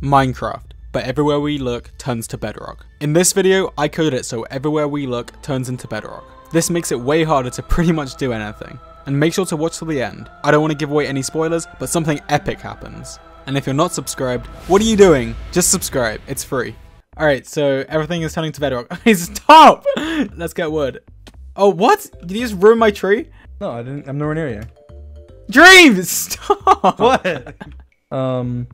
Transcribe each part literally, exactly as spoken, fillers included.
Minecraft, but everywhere we look turns to bedrock. In this video, I code it so everywhere we look turns into bedrock. This makes it way harder to pretty much do anything. And make sure to watch till the end. I don't want to give away any spoilers, but something epic happens. And if you're not subscribed, what are you doing? Just subscribe, it's free. Alright, so everything is turning to bedrock. Stop! Let's get wood. Oh, what? Did you just ruin my tree? No, I didn't. I'm nowhere near you. Dream! Stop! What? um...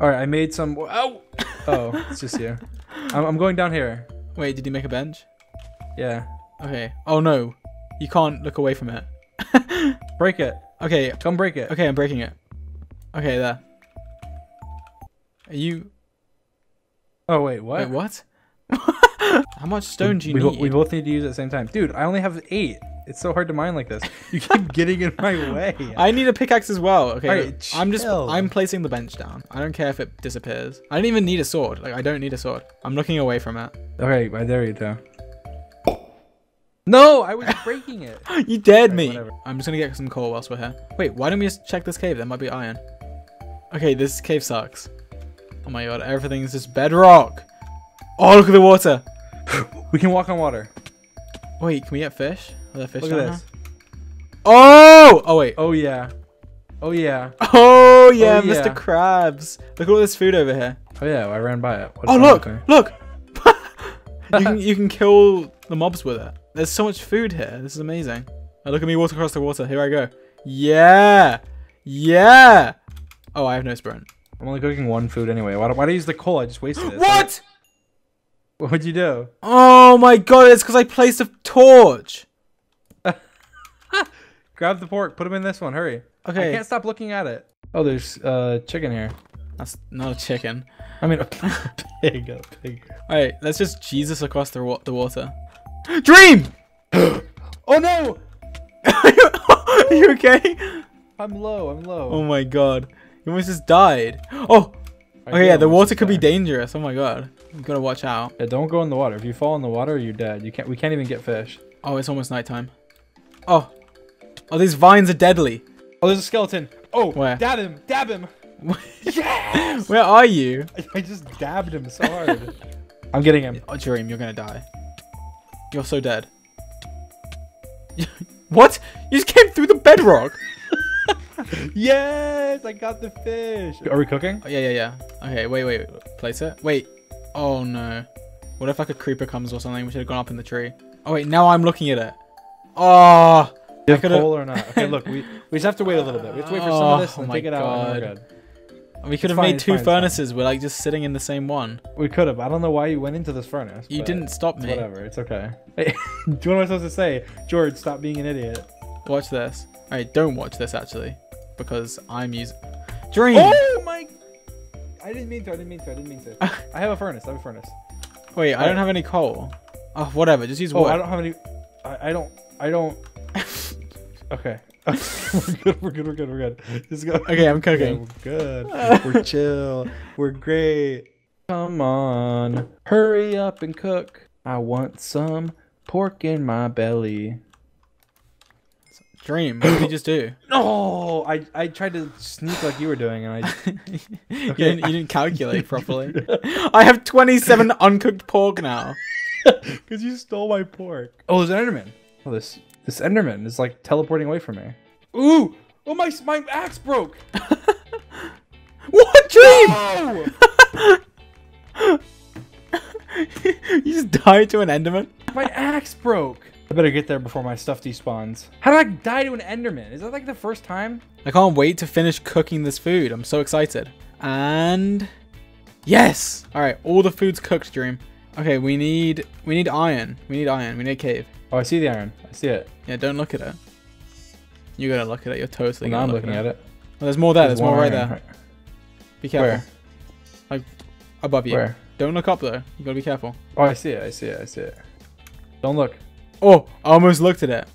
Alright, I made some- Oh! Oh, it's just here. I'm, I'm going down here. Wait, did you make a bench? Yeah. Okay. Oh no. You can't look away from it. Break it. Okay. Come break it. Okay, I'm breaking it. Okay, there. Are you- Oh wait, what? Wait, what? How much stone we, do you we need? Bo we both need to use it at the same time. Dude, I only have eight. It's so hard to mine like this. You keep getting in my way. I need a pickaxe as well. Okay, right, I'm just I'm placing the bench down. I don't care if it disappears. I don't even need a sword. Like I don't need a sword. I'm looking away from it. Okay, right, there you go. No, I was breaking it. You dared right, me. Whatever. I'm just gonna get some coal whilst we're here. Wait, why don't we just check this cave? There might be iron. Okay, this cave sucks. Oh my god, everything is just bedrock. Oh, look at the water. We can walk on water. Wait, can we get fish? Are there fish Look at this. Oh! Oh, wait. Oh, yeah. Oh, yeah. Oh, yeah, oh, yeah. Mister Krabs. Look at all this food over here. Oh, yeah. Well, I ran by it. What oh, look. Look. you, can, you can kill the mobs with it. There's so much food here. This is amazing. Oh, look at me walk across the water. Here I go. Yeah. Yeah. Oh, I have no sprint. I'm only cooking one food anyway. Why do, why do I use the coal? I just wasted it. What? What would you do? Oh, my God. It's because I placed a torch. Grab the pork. Put him in this one. Hurry. Okay. I can't stop looking at it. Oh, there's uh chicken here. That's not a chicken. I mean, a pig. A pig. All right. Let's just Jesus across the wa the water. Dream. Oh no. Are you okay? I'm low. I'm low. Oh my god. You almost just died. Oh. Okay. Oh, yeah. The water could be dangerous. Oh my god. You gotta watch out. Yeah. Don't go in the water. If you fall in the water, you're dead. You can't. We can't even get fish. Oh, it's almost nighttime. Oh. Oh, these vines are deadly. Oh, there's a skeleton. Oh, where? Dab him. Dab him. Yes! Where are you? I just dabbed him so hard. I'm getting him. Oh, Dream, you're going to die. You're so dead. What? You just came through the bedrock. Yes, I got the fish. Are we cooking? Oh, yeah, yeah, yeah. Okay, wait, wait. Place it. Wait. Oh, no. What if like a creeper comes or something? We should have gone up in the tree. Oh, wait. Now I'm looking at it. Oh. Do you have coal or not? Okay, look, we, we just have to wait a little bit. We have to wait for some of this and oh take it out. And we're good. We could have made two fine, furnaces. We're like just sitting in the same one. We could have. I don't know why you went into this furnace. You didn't stop me. Whatever, it's okay. Hey, what am I supposed to say? George, stop being an idiot. Watch this. All right, don't watch this actually, because I'm using Dream. Oh my! I didn't mean to. I didn't mean to. I didn't mean to. I have a furnace. I have a furnace. Wait, oh. I don't have any coal. Oh, whatever. Just use wood. Oh, I don't have any. I, I don't. I don't. Okay. We're good, we're good, we're good, we're good. Just go. Okay, I'm cooking. Okay, we're good. We're chill. We're great. Come on. Hurry up and cook. I want some pork in my belly. Dream, what did you just do? No, I, I tried to sneak like you were doing and I... Okay. you, didn't, you didn't calculate properly. I have twenty-seven uncooked pork now. Because you stole my pork. Oh, there's an Enderman. Oh, this... This Enderman is like teleporting away from me. Ooh! Oh my! My axe broke. What Dream? No! You just died to an Enderman. My axe broke. I better get there before my stuff despawns. How did I die to an Enderman? Is that like the first time? I can't wait to finish cooking this food. I'm so excited. And yes! All right, all the food's cooked, Dream. Okay, we need we need iron. We need iron. We need a cave. Oh, I see the iron. I see it. Yeah, don't look at it. You gotta look at it. You're totally well, gonna look at it. Now I'm looking at it. Oh, there's more there. There's, there's more right there. Right. Be careful. Where? Like, above you. Where? Don't look up though. You gotta be careful. Oh, I see it. I see it. I see it. Don't look. Oh, I almost looked at it.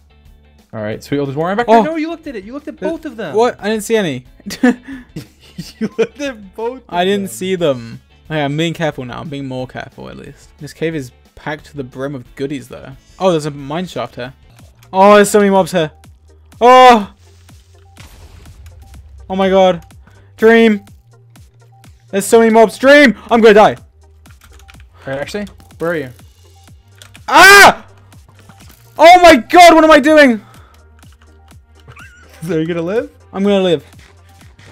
All right, sweet. Oh, there's more iron back there. Oh. No, you looked at it. You looked at both of them. What? I didn't see any. You looked at both of I didn't them. see them. Okay, I'm being careful now. I'm being more careful at least. This cave is packed to the brim of goodies though. Oh, there's a mine shaft here. Oh, there's so many mobs here. Oh! Oh my god. Dream! There's so many mobs. Dream! I'm gonna die. Alright, actually, where are you? Ah! Oh my god, what am I doing? So, are you gonna live? I'm gonna live.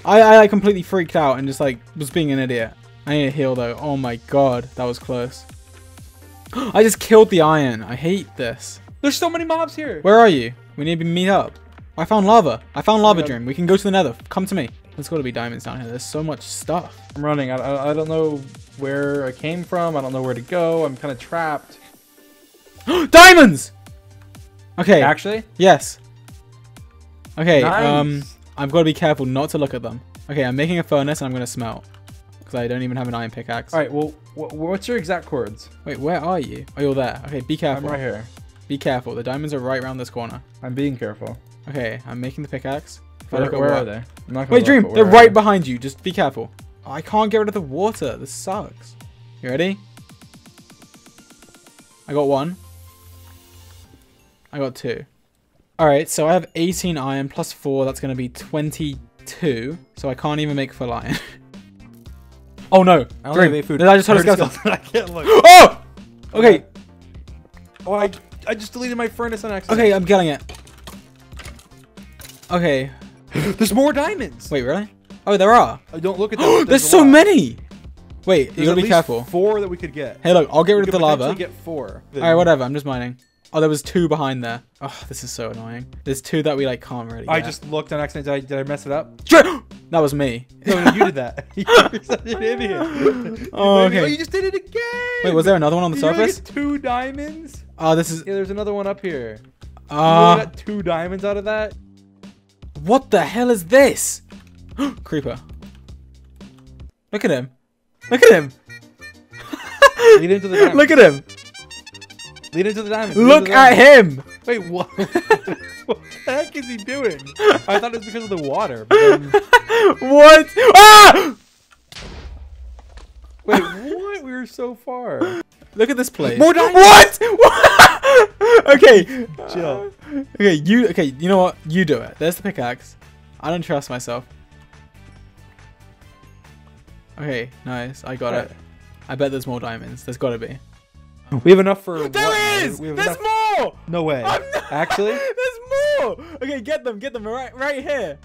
I, I like, completely freaked out and just like was being an idiot. I need a heal though. Oh my god, that was close. I just killed the iron. I hate this. There's so many mobs here. Where are you? We need to meet up. I found lava. I found lava, Dream. We can go to the nether. Come to me. There's got to be diamonds down here. There's so much stuff. I'm running. I, I, I don't know where I came from. I don't know where to go. I'm kind of trapped. Diamonds! Okay. Actually? Yes. Okay. Nice. Um, I've got to be careful not to look at them. Okay, I'm making a furnace and I'm going to smelt. Because I don't even have an iron pickaxe. All right, well, wh what's your exact coords? Wait, where are you? Oh, you're there. Okay, be careful. I'm right here. Be careful. The diamonds are right around this corner. I'm being careful. Okay, I'm making the pickaxe. Where, where, where are they? I'm not Wait, Dream, look, they're right behind you. Just be careful. Oh, I can't get rid of the water. This sucks. You ready? I got one. I got two. All right, so I have eighteen iron plus four. That's going to be twenty-two. So I can't even make full iron. Oh, no. I Dream, need food. Did I just hurt myself? I can't look. Oh! Okay. Oh, I, I just deleted my furnace on accident. Okay, I'm getting it. Okay. There's more diamonds. Wait, really? Oh, there are. I don't look at them. There's, there's so many. Wait, there's you gotta be careful. Four that we could get. Hey, look, I'll get we rid of the lava. Get four. All right, whatever. I'm just mining. Oh, there was two behind there. Oh, this is so annoying. There's two that we like can't really. Get. I just looked on accident. Did I, did I mess it up? That was me. No, no, you did that. You're such an idiot. Oh, okay. Oh, you just did it again. Wait, was there another one on the did surface? You get two diamonds. Oh, this is. Yeah, there's another one up here. Ah. Uh... You got two diamonds out of that. What the hell is this? Creeper. Look at him. Look at him. Lead into the diamond. Look at him. Lead into the diamond. Lead Look the diamond. at him. Wait, what? What the heck is he doing? I thought it was because of the water. But then... What? Ah! Wait, what? We were so far. Look at this place. More diamonds. What? What? Okay. Chill. Uh, okay, you okay, you know what? You do it. There's the pickaxe. I don't trust myself. Okay, nice. I got All it. Right. I bet there's more diamonds. There's gotta be. We have enough for There what? is! We have there's enough... more! No way. Not... Actually? There's more! Okay, get them, get them right right here.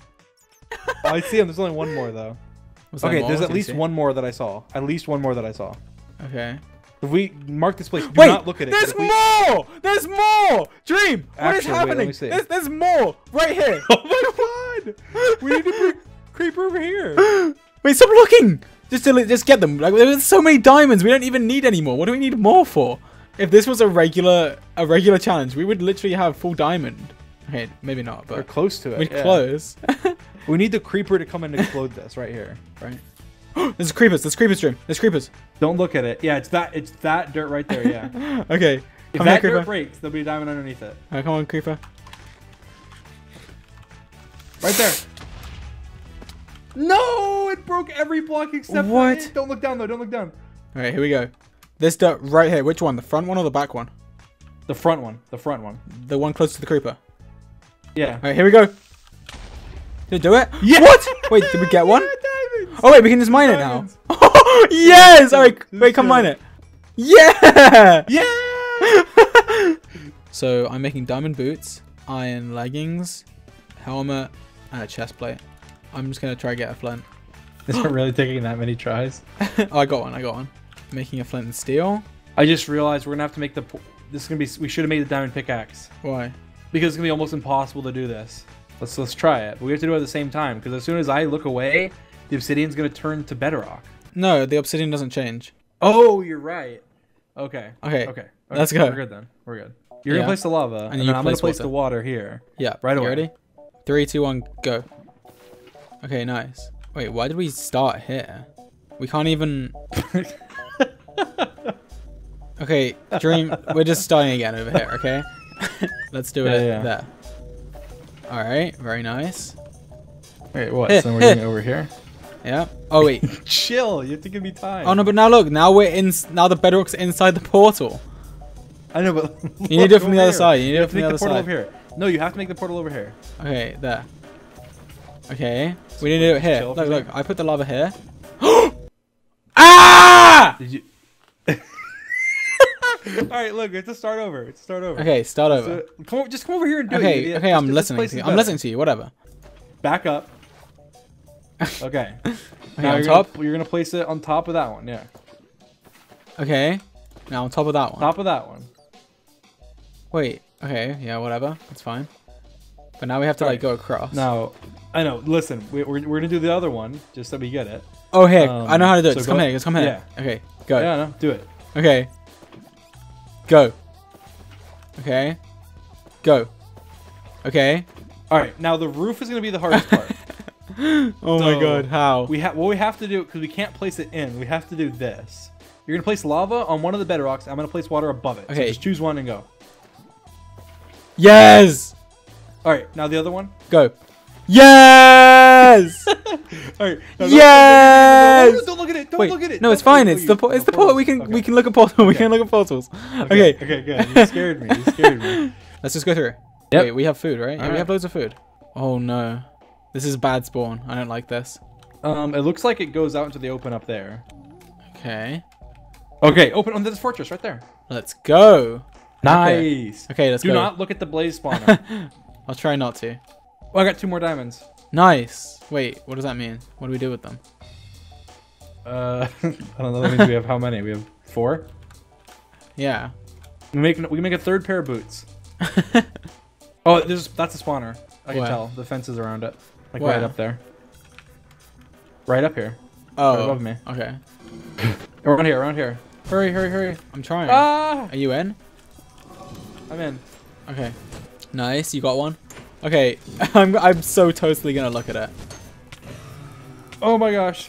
Oh, I see them. There's only one more though. Was okay, more? there's What's at least see? one more that I saw. At least one more that I saw. Okay. If we mark this place, do Wait, not look at it. There's we... more! There's more! Dream! Actually, what is happening? Wait, there's, there's more! Right here! Oh my god! We need to bring creeper over here! Wait, stop looking! Just to, just get them. Like, there's so many diamonds, we don't even need any more. What do we need more for? If this was a regular a regular challenge, we would literally have full diamond. Okay, maybe not, but we're close to it. We're yeah. close. We need the creeper to come and explode this right here, right? There's creepers. There's creepers, Dream. There's creepers. Don't look at it. Yeah, it's that. It's that dirt right there. Yeah. Okay. If come that here, dirt breaks, there'll be a diamond underneath it. All right, come on, creeper. Right there. No, it broke every block except what? For it. Don't look down though. Don't look down. All right, here we go. This dirt right here. Which one? The front one or the back one? The front one. The front one. The one close to the creeper. Yeah. All right, here we go. Did it do it? Yeah. What? Wait, did we get one? Yeah, oh wait, we can just mine it now. Oh, yes! Alright, wait, come mine it. Yeah! Yeah! So I'm making diamond boots, iron leggings, helmet, and a chest plate. I'm just gonna try to get a flint. Is it really taking that many tries? Oh, I got one, I got one. Making a flint and steel. I just realized we're gonna have to make the this is gonna be we should have made the diamond pickaxe. Why? Because it's gonna be almost impossible to do this. Let's let's try it. But we have to do it at the same time, because as soon as I look away, the obsidian's gonna turn to bedrock. No, the obsidian doesn't change. Oh, you're right. Okay. Okay. Okay. okay. Let's go. We're good then. We're good. You're yeah. gonna place the lava, and, and then I'm gonna place water. the water here. Yeah. Right away. You ready? Three, two, one, go. Okay, nice. Wait, why did we start here? We can't even. Okay, Dream. We're just starting again over here. Okay. Let's do it yeah, yeah. there. All right. Very nice. Wait, what? Here, so we're here. doing it over here. Yeah. Oh wait. Chill. You have to give me time. Oh no, but now look. Now we're in. Now the bedrock's inside the portal. I know, but look, you need to do it from the other here. side. You need you to do it from the other portal side. Over here. No, you have to make the portal over here. Okay, there. Okay. So we need to do it here. Look, look. There. I put the lava here. Ah! Did you... All right, look, it's a start over. It's a start over. Okay, start over. So, come, just come over here and do okay, it. Okay, okay, yeah, I'm just, listening to you. I'm listening to you. Whatever. Back up. Okay. Okay, now on you're top. Gonna, you're gonna place it on top of that one. Yeah. Okay. Now on top of that one. Top of that one. Wait. Okay. Yeah. Whatever. That's fine. But now we have to right. like go across. Now, I know. Listen, we, we're we're gonna do the other one just so we get it. Oh hey, um, I know how to do it. So just come here. Just come here. Yeah. Okay. Go. Yeah. No. Do it. Okay. Go. Okay. Go. Okay. All right. Now the roof is gonna be the hardest part. Oh so my god, how? We have what we have to do, because we can't place it in, we have to do this. You're gonna place lava on one of the bedrocks, I'm gonna place water above it. Okay. So just choose one and go. Yes! Alright, now the other one. Go. Yes! Alright. No, yes! Don't, don't, look at it. Don't Wait, look at it. No, don't it's fine. It. It's the po it's the portal. We can okay. we can look at portals. Okay. We can look at portals. Okay. Okay, okay good. You scared me. You scared me. Let's just go through. Yep. Wait, we have food, right? Yeah, right? We have loads of food. Oh no. This is bad spawn. I don't like this. Um, it looks like it goes out into the open up there. Okay. Okay, open on this fortress right there. Let's go. Nice. Okay, okay let's Do go. Do not look at the blaze spawner. I'll try not to. Oh, I got two more diamonds. Nice. Wait, what does that mean? What do we do with them? Uh, I don't know. That means we have how many? We have four? Yeah. We, make, we can make a third pair of boots. Oh, there's, that's a spawner. I Where? can tell. The fence is around it. Like Where? right up there. Right up here. Oh. Right above me. Okay. Around here, around here. Hurry, hurry, hurry. I'm trying. Ah! Are you in? I'm in. Okay. Nice, you got one. Okay. I'm I'm so totally gonna look at it. Oh my gosh.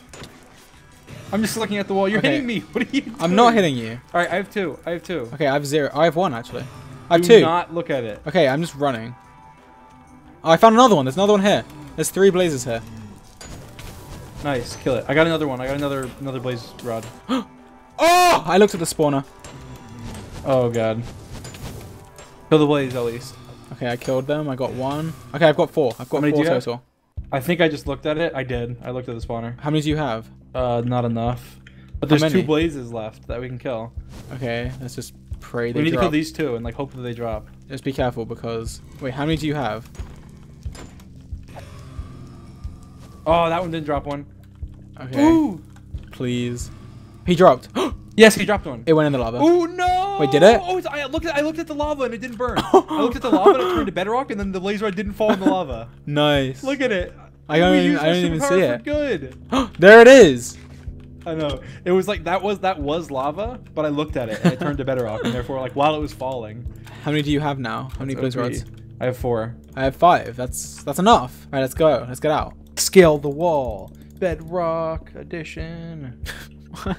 I'm just looking at the wall. You're okay. hitting me. What are you doing? I'm not hitting you. Alright, I have two. I have two. Okay, I have zero. I have one actually. I have Do two. Do not look at it. Okay, I'm just running. Oh, I found another one. There's another one here. There's three blazes here. Nice, kill it. I got another one. I got another another blaze rod. Oh! I looked at the spawner. Oh god. Kill the blaze at least. Okay, I killed them. I got one. Okay, I've got four. I've got four total. I think I just looked at it. I did. I looked at the spawner. How many do you have? Uh, not enough. But there's two blazes left that we can kill. Okay, let's just pray they drop. We need to kill these two and like hope that they drop. Just be careful because wait, how many do you have? Oh, that one didn't drop one. Okay. Ooh. Please. He dropped. Yes, he dropped one. It went in the lava. Oh, no. Wait, did it? Oh, it's, I, looked at, I looked at the lava and it didn't burn. I looked at the lava and it turned to bedrock and then the laser rod didn't fall in the lava. Nice. Look at it. I don't even, I don't even see it. Good. There it is. I know. It was like that was that was lava, but I looked at it and it turned to bedrock and therefore like while it was falling. How many do you have now? How many blaze rods? I have four. I have five. That's that's enough. All right, let's go. Let's get out. Scale the wall. Bedrock edition. What?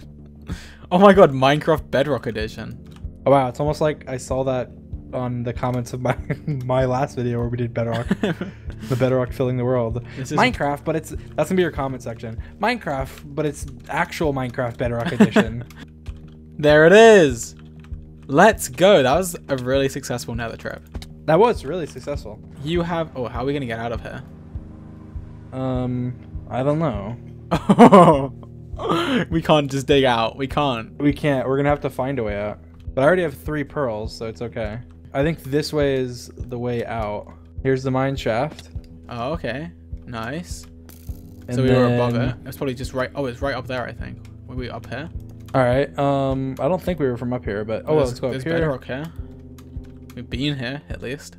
Oh my god, Minecraft Bedrock edition. Oh wow, it's almost like I saw that on the comments of my my last video where we did Bedrock. The Bedrock filling the world. This is Minecraft, but it's that's gonna be your comment section. Minecraft, but it's actual Minecraft Bedrock edition. There it is. Let's go. That was a really successful nether trip. That was really successful. You have oh, how are we gonna get out of here? Um, I don't know. We can't just dig out. We can't. We can't. We're going to have to find a way out. But I already have three pearls, so it's okay. I think this way is the way out. Here's the mine shaft. Oh, okay. Nice. And so we then... were above it. It's probably just right. Oh, it's right up there, I think. Were we up here? All right. Um, I don't think we were from up here, but oh, well, let's go up here. There's bedrock here. We've been here, at least.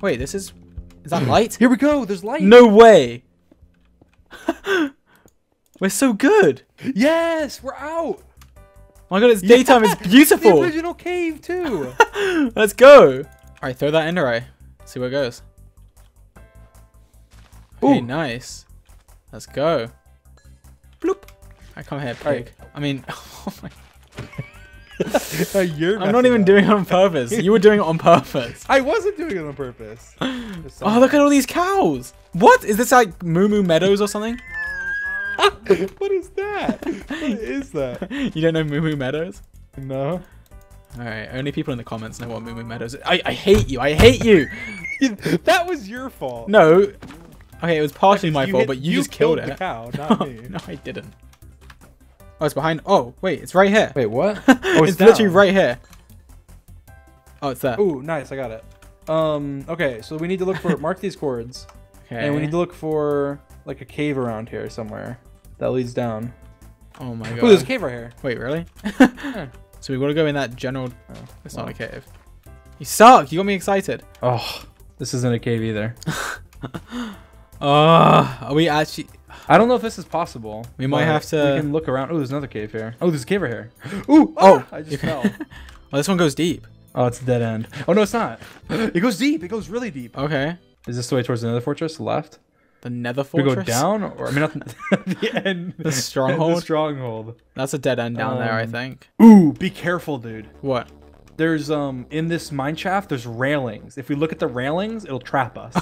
Wait, this is... Is that light? Here we go. There's light. No way. We're so good. Yes, we're out. Oh my god, it's daytime. Yes! It's beautiful. The original cave too. Let's go. All right, throw that ender eye. See where it goes. Ooh, hey, nice. Let's go. Bloop. I come here, pig. Right. I mean, oh my. No, you're I'm not even up. doing it on purpose. You were doing it on purpose. I wasn't doing it on purpose. Oh, look at all these cows. What? Is this like Moo Moo Meadows or something? What is that? What is that? You don't know Moo Moo Meadows? No. All right. Only people in the comments know what Moo Moo Meadows is. I, I hate you. I hate you. That was your fault. No. Okay, it was partially my fault, hit, but you, you just killed, killed it. The cow, not me. No, I didn't. Oh, it's behind. Oh, wait, it's right here. Wait, what? Oh, it's, it's literally right here. Oh, it's there. Ooh, nice. I got it. Um, okay, so we need to look for, mark these cords. Okay. And we need to look for, like, a cave around here somewhere that leads down. Oh, my God. Ooh, there's a cave right here. Wait, really? Yeah. So we want to go in that general... Oh, it's wow. not a cave. You suck! You got me excited. Oh, this isn't a cave either. Oh, are we actually... I don't know if this is possible. We might have to... We can look around. Oh, there's another cave here. Oh, there's a cave right here. Ooh! Ah! Oh! I just fell. Oh, this one goes deep. Oh, it's a dead end. Oh, no, it's not. It goes deep. It goes really deep. Okay. Is this the way towards the nether fortress? Left? The nether fortress? We go down? Or, I mean, not the, the end. The stronghold? The stronghold. That's a dead end down um, there, I think. Ooh, be careful, dude. What? There's, um, in this mine shaft, there's railings. If we look at the railings, it'll trap us.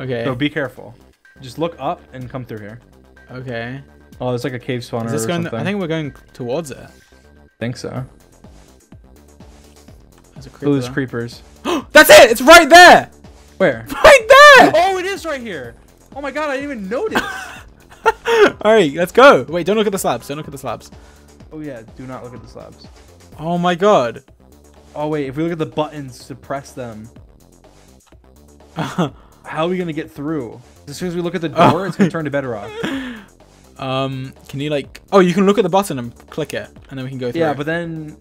Okay. So be careful. Just look up and come through here. Okay. Oh, it's like a cave spawner Is this or going something. I think we're going towards it. I think so. Creeper. Oh, there's creepers. That's it! It's right there! Where? Right there! Oh, it is right here! Oh my God, I didn't even notice. Alright, let's go. Wait, don't look at the slabs. Don't look at the slabs. Oh yeah, do not look at the slabs. Oh my God. Oh wait, if we look at the buttons to press them. How are we gonna get through? As soon as we look at the door, it's gonna turn to bedrock. Um, can you like... Oh, you can look at the button and click it. And then we can go through. Yeah, but then...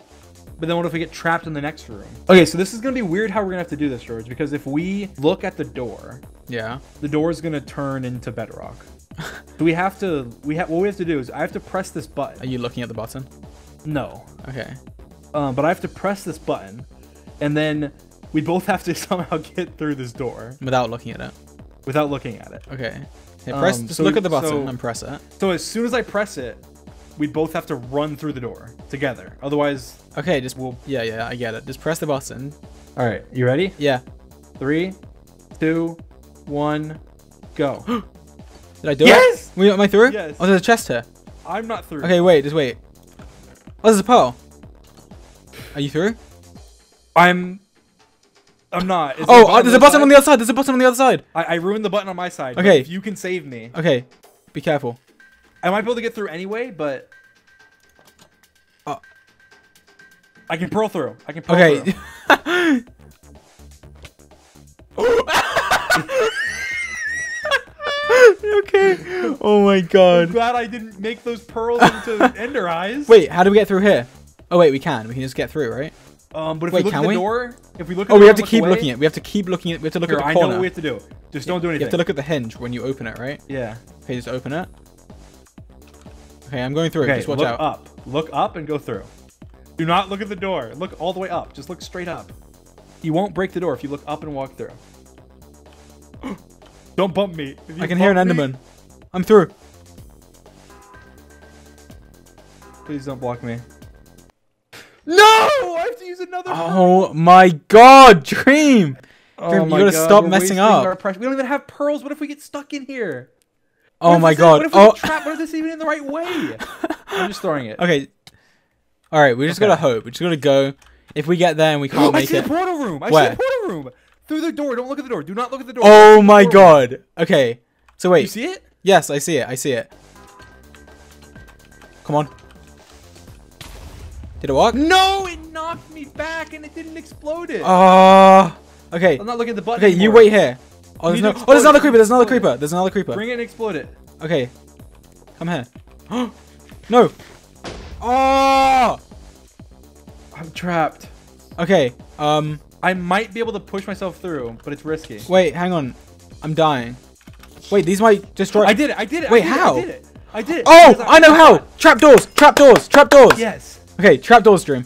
But then what if we get trapped in the next room? Okay, so this is going to be weird how we're going to have to do this, George, because if we look at the door, yeah, the door is going to turn into bedrock. So we have to, we have, what we have to do is I have to press this button. Are you looking at the button? No. Okay. Um, but I have to press this button and then we both have to somehow get through this door. Without looking at it. Without looking at it. Okay. Hey, press, um, just so, look at the button so, and press it. So as soon as I press it, we both have to run through the door together. Otherwise, okay, just we'll. Yeah, yeah, I get it. Just press the button. All right, you ready? Yeah. Three, two, one, go. Did I do yes! it? Yes. Am I through? Yes. Oh, there's a chest here. I'm not through. Okay, wait, just wait. Oh, there's a pearl. Are you through? I'm. I'm not. Is oh, there a oh there's a button side? on the other side. There's a button on the other side. I, I ruined the button on my side. Okay. If you can save me. Okay. Be careful. I might be able to get through anyway, but uh, I can pearl through. I can pearl okay. through. Okay. Oh my God. I'm glad I didn't make those pearls into ender eyes. Wait, how do we get through here? Oh wait, we can. We can just get through, right? Um, but if wait, we look at the we? door, if we look at oh, the we have to keep away, looking at. We have to keep looking at. We have to look here, at the corner. I know what we have to do. Just don't yeah, do anything. You have to look at the hinge when you open it, right? Yeah. Okay, just open it. Okay, I'm going through. Okay, just watch look out. up. Look up and go through. Do not look at the door. Look all the way up. Just look straight up. You won't break the door if you look up and walk through. Don't bump me. I can hear an Enderman. I'm through. Please don't block me. No! I have to use another one. Oh my God, Dream! Oh Dream, you gotta God, stop messing up. We don't even have pearls. What if we get stuck in here? Oh my God! What if we oh. trap? What if this even in the right way? I'm just throwing it. Okay. All right, we just okay. gotta hope. We just gotta go. If we get there and we can't I make see it. I see a portal room. I Where? see a portal room. Through the door. Don't look at the door. Do not look at the door. Oh my God. Room. Okay. So wait. You see it? Yes, I see it. I see it. Come on. Did it work? No, it knocked me back and it didn't explode it. Ah. Uh, okay. I'm not looking at the button. Okay, anymore. You wait here. Oh, there's, no oh there's another creeper. There's another creeper. There's another creeper. Bring it and explode it. Okay. Come here. No. Oh! I'm trapped. Okay. Um. I might be able to push myself through, but it's risky. Wait, hang on. I'm dying. Wait, these might destroy. I did it. I did it. Wait, I did how? It, I did it. I did it. Oh, I, I know how. Trap doors. Trap doors. Trap doors. Yes. Okay, trap doors, Dream.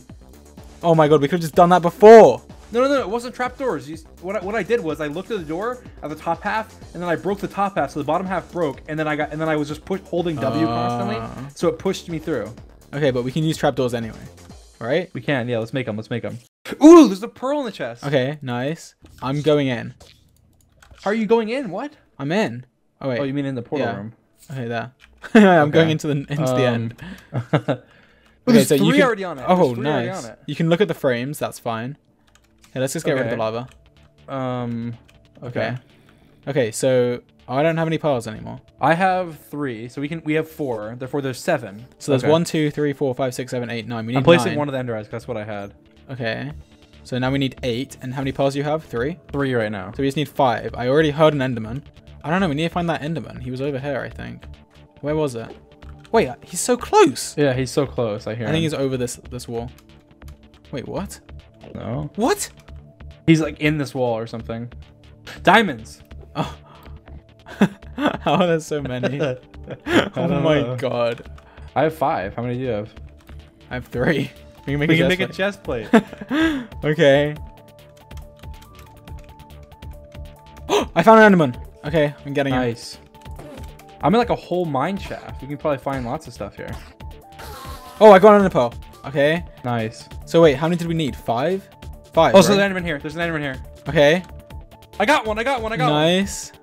Oh my God, we could have just done that before. No, no, no, it wasn't trapdoors. What I, what I did was I looked at the door at the top half, and then I broke the top half, so the bottom half broke, and then I got, and then I was just push, holding W uh, constantly, so it pushed me through. Okay, but we can use trapdoors anyway, right? We can, yeah. Let's make them. Let's make them. Ooh, there's a pearl in the chest. Okay, nice. I'm going in. How are you going in? What? I'm in. Oh wait. Oh, you mean in the portal yeah. room? Okay, there. I'm okay. going into the into um, the end. okay, there's so three you can, already on it. Oh, three nice. On it. You can look at the frames. That's fine. Yeah, let's just get okay. rid of the lava. Um, okay. okay. Okay, so Oh, I don't have any pearls anymore. I have three, so we can we have four. Therefore, there's seven. So there's okay. one, two, three, four, five, six, seven, eight, nine. We need I'm placing nine. one of the ender eyes. That's what I had. Okay. So now we need eight. And how many pearls do you have? Three? Three right now. So we just need five. I already heard an enderman. I don't know. We need to find that enderman. He was over here, I think. Where was it? Wait, he's so close. Yeah, he's so close. I hear him. I think he's over this this wall. Wait, what? No. What? He's like in this wall or something. Diamonds. Oh. How are there so many? Oh my know. god. I have five. How many do you have? I have three. We can make, we a, can chest make a chest plate. Okay. I found an enderman. Okay, I'm getting nice. it. Nice. I'm in like a whole mine shaft. We can probably find lots of stuff here. Oh, I got an ender pearl. Okay. Nice. So wait, how many did we need? Five? Five. Oh, right? So there's an enderman here. There's an enderman here. Okay. I got one. I got one. I got nice. one. Nice.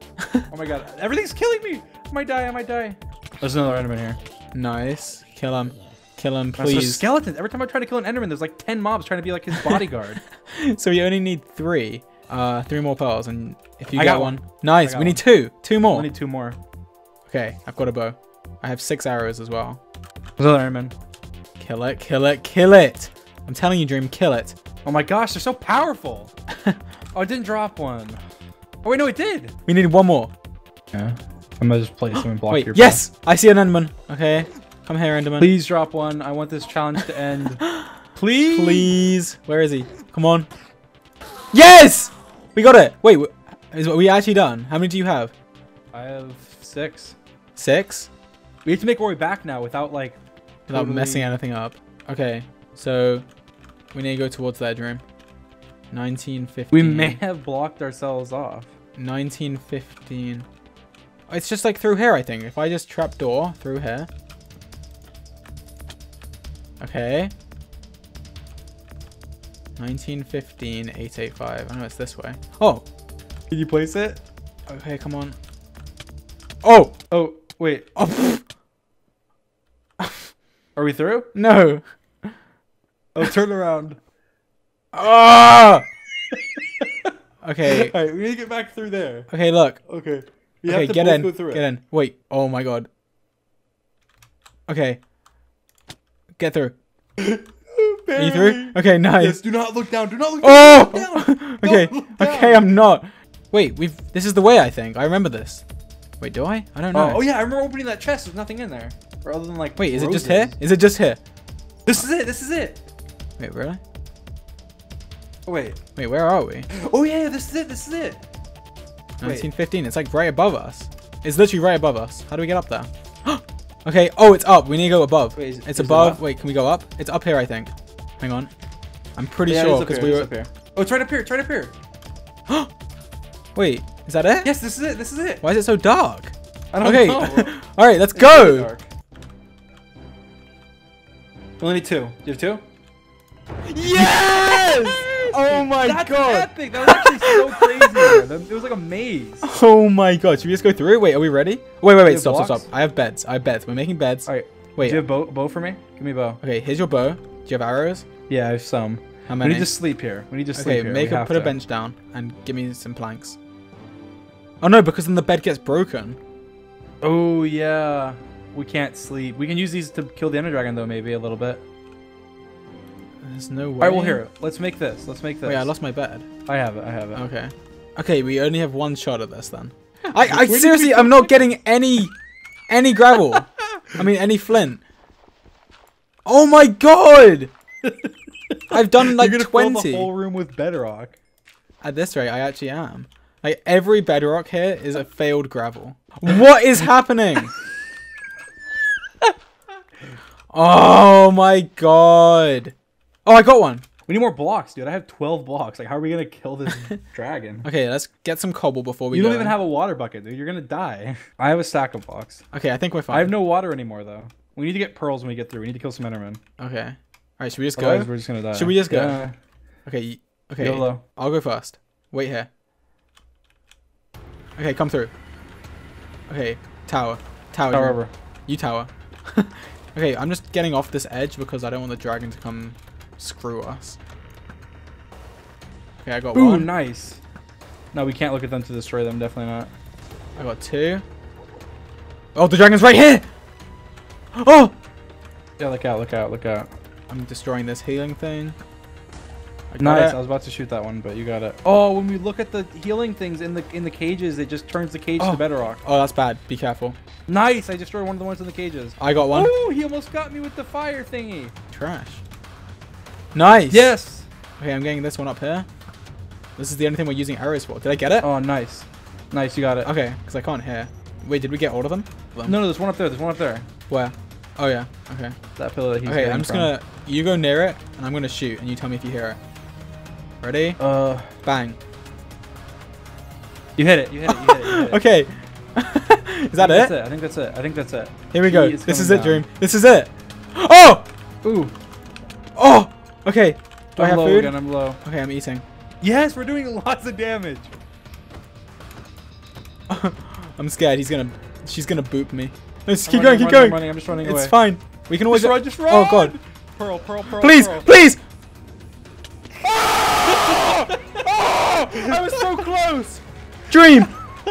Oh my god, everything's killing me! I might die, I might die. There's another enderman here. Nice. Kill him. Kill him, please. Oh, so skeletons. Every time I try to kill an enderman, there's like ten mobs trying to be like his bodyguard. So we only need three. Uh, three more pearls, and if you I got one. one. Nice, we one. need two. Two more. We need two more. Okay, I've got a bow. I have six arrows as well. There's another enderman. Kill it, kill it, kill it! I'm telling you, Dream, kill it. Oh my gosh, they're so powerful! Oh, I didn't drop one. Oh wait, no, it did. We need one more. Yeah, I'm gonna just place them and block wait, your. Yes, ball. I see an enderman. Okay, come here, enderman. Please drop one. I want this challenge to end. Please. Please. Where is he? Come on. Yes, we got it. Wait, is what we actually done? How many do you have? I have six. Six. We have to make our way back now without like without totally... messing anything up. Okay, so we need to go towards that dream. nineteen fifteen. We may have blocked ourselves off. nineteen fifteen. It's just like through here, I think. If I just trapdoor through here. Okay. nineteen fifteen, eight eighty-five. I know it's this way. Oh! Can you place it? Okay, come on. Oh! Oh, wait. Oh. Are we through? No. Oh, turn around. Oh! Okay. All right, we need to get back through there. Okay, look. Okay. We okay, have to get in. Go through get it. in. Wait. Oh my god. Okay. Get through. Are you through? Okay, nice. Yes, do not look down. Do not look down. Oh! Look down. Okay. Look down. Okay, I'm not. Wait, we've. This is the way, I think. I remember this. Wait, do I? I don't know. Oh, oh yeah, I remember opening that chest. There's nothing in there, or other than like. Wait, roses. Is it just here? Is it just here? This is it. This is it. Wait, really? Wait. Wait, where are we? Oh yeah, this is it, this is it. nineteen fifteen, it's like right above us. It's literally right above us. How do we get up there? Okay, oh, it's up. We need to go above. Wait, is, it's is above. It up? Wait, can we go up? It's up here, I think. Hang on. I'm pretty yeah, sure because we were... Up here. Oh, it's right up here, it's right up here. Wait, is that it? Yes, this is it, this is it. Why is it so dark? I don't okay. know. All right, let's it's go. Really we only need two. Do you have two? Yes! Oh my That's god! That's epic! That was actually so crazy. It was like a maze. Oh my god! Should we just go through? Wait, are we ready? Wait, wait, wait! Stop, blocks? stop, stop! I have beds. I have beds. We're making beds. All right. Wait. Do you have a bow, bow for me? Give me a bow. Okay, here's your bow. Do you have arrows? Yeah, I have some. How many? We need to sleep here. We need to sleep okay, here. Okay, make a put to. a bench down and give me some planks. Oh no, because then the bed gets broken. Oh yeah, we can't sleep. We can use these to kill the ender dragon though, maybe a little bit. There's no way. Alright, well here, let's make this. Let's make this. Wait, I lost my bed. I have it, I have it. Okay. Okay, we only have one shot at this then. I, I seriously, I'm not getting any, any gravel. I mean, any flint. Oh my god! I've done like You're twenty. Fill the whole room with bedrock. At this rate, I actually am. Like, every bedrock here is a failed gravel. What is happening? Oh my god. Oh, I got one. We need more blocks, dude. I have twelve blocks. Like, how are we going to kill this dragon? Okay, let's get some cobble before we You don't go. even have a water bucket, dude. You're going to die. I have a stack of blocks. Okay, I think we're fine. I have no water anymore, though. We need to get pearls when we get through. We need to kill some endermen. Okay. All right, should we just go? Otherwise, we're just going to die. Should we just go? Yeah. Okay. Okay. YOLO. I'll go first. Wait here. Okay, come through. Okay, tower. Tower. Tower over. You tower. Okay, I'm just getting off this edge because I don't want the dragon to come... Screw us. Okay, I got Ooh, one. Ooh, nice. No, we can't look at them to destroy them. Definitely not. I got two. Oh, the dragon's right here! Oh! Yeah, look out, look out, look out. I'm destroying this healing thing. I nice, it. I was about to shoot that one, but you got it. Oh, when we look at the healing things in the in the cages, it just turns the cage oh. to bedrock. Oh, that's bad. Be careful. Nice! I destroyed one of the ones in the cages. I got one. Oh, he almost got me with the fire thingy. Trash. Nice! Yes! Okay, I'm getting this one up here. This is the only thing we're using arrows for. Did I get it? Oh, nice. Nice, you got it. Okay, because I can't hear. Wait, did we get all of them? No, no, there's one up there. There's one up there. Where? Oh, yeah. Okay. That pillar that he's Okay, I'm just going to... You go near it, and I'm going to shoot, and you tell me if you hear it. Ready? Uh, Bang. You hit it. You hit it. You hit it. You hit it. Okay. Is that it? it? I think that's it. I think that's it. Here we Gee, go. This is down. it, Dream. This is it. Oh! Ooh. Oh! Okay. Do I'm I have low food? Again. I'm low. Okay, I'm eating. Yes, we're doing lots of damage. I'm scared. He's gonna... She's gonna boop me. Let's keep running, going, keep running, going. I'm, running, I'm just running it's away. It's fine. We can always... Just run, just run! Oh, God. Pearl, pearl, pearl, Please, pearl. please! I was so close! Dream!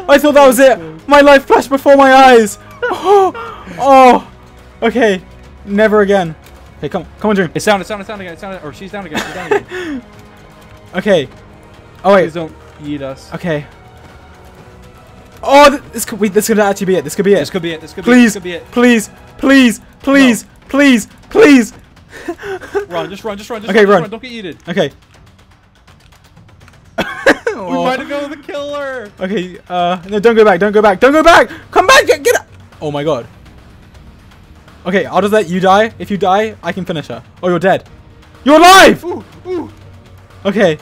I thought that was it! My life flashed before my eyes! Oh! Oh! Okay. Never again. Hey, come on. Come on, Dream. It's down, it's down, it's down again. It's down, or she's down again. She's down again. Okay. Oh, wait. Please don't eat us. Okay. Oh! This could, wait, this could actually be it. This could be it. This could be it. This could be it. This could be it. Please. Please. Please. Please. No. Please. Please. Run. Just run. Just run. Just okay, run. run. run. Don't get eaten. Okay. We oh. might have gone with the killer. Okay, uh, no, don't go back, don't go back, don't go back! Come back, get, get up! Oh my god. Okay, I'll just let you die. If you die, I can finish her. Oh, you're dead. You're alive! Ooh, ooh. Okay.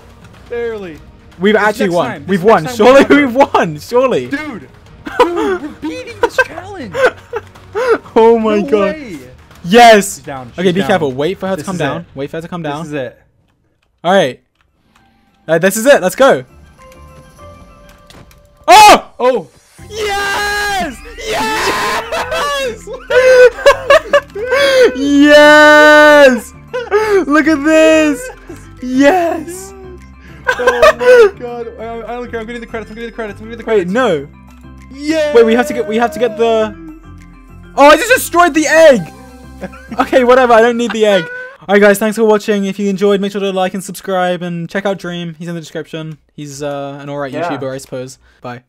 Barely. We've this actually won. We've won. Surely we've won. Surely. Dude, dude, we're beating this challenge. Oh my no god. Way. Yes. She's down. She's okay, be down. careful. Wait for her this to come down. It. Wait for her to come down. This is it. All right. Uh, this is it. Let's go. Oh! Oh! Yes! Yes! Yes! Look at this! Yes! Yes! Oh my god! I, I don't care. I'm getting the credits. I'm getting the credits. I'm getting the credits. Wait, no! Yeah! Wait, we have to get. We have to get the. Oh! I just destroyed the egg. Okay, whatever. I don't need the egg. Alright guys, thanks for watching. If you enjoyed, make sure to like and subscribe and check out Dream. He's in the description. He's uh, an alright yeah. YouTuber, I suppose. Bye.